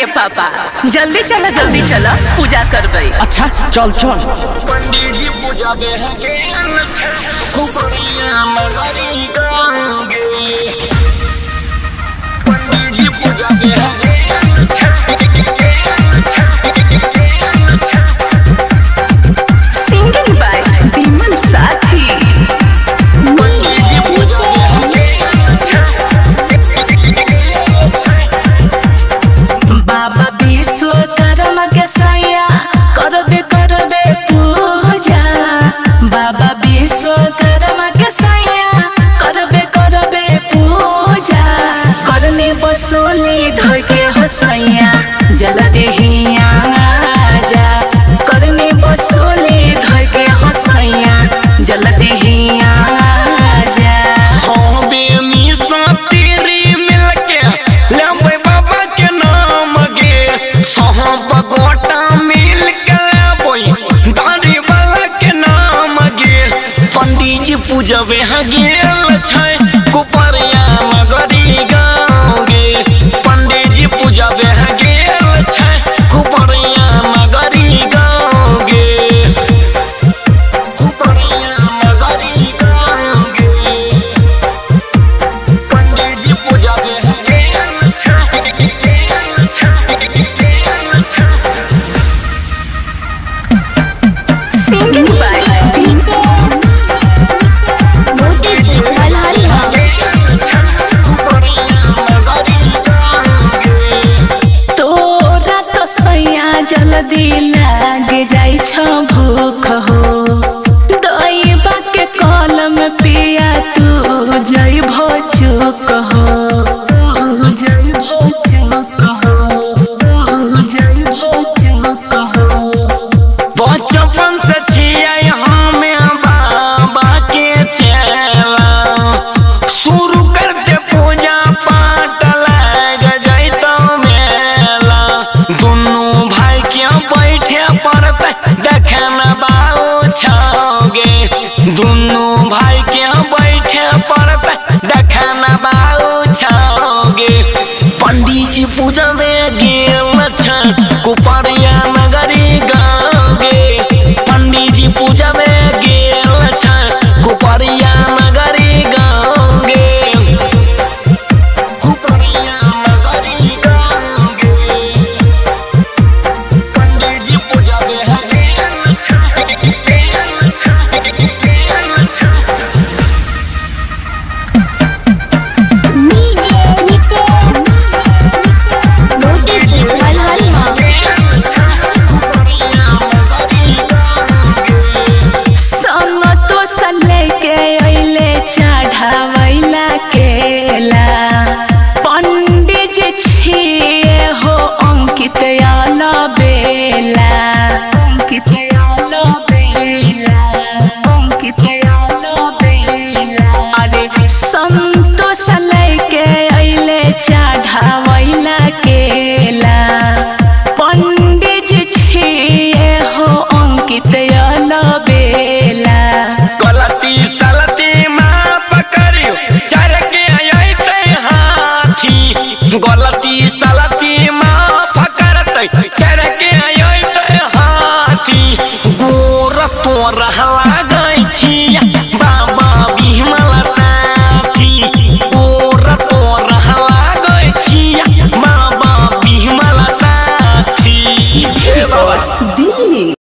के पापा, जल्दी चला पूजा कर गई। अच्छा चल चल। पंडित जी पूजा में है के पंडित जी पूजा में है। सिंगिंग बाय विमल साथी। सोनी धोई के हसैया जला देहिया आजा करने बसोली धोई के हसैया जला देहिया आजा। सोबे मी सा तेरी मिलके लंबे बाबा के नाम गे सोहब गोटा मिलके बोई दानी वाला के नाम गे। पंडित जी पूजा वे गेल छै कुपरिया मगरी गा पूजा में गेल छ कुपरिया नगरी गाँव गे। पंडित जी पूजा में गेल छ कुपरिया नगरी गाँव गे कुपरिया नगरी गाँव गे। पंडित जी पूजा में संतोष।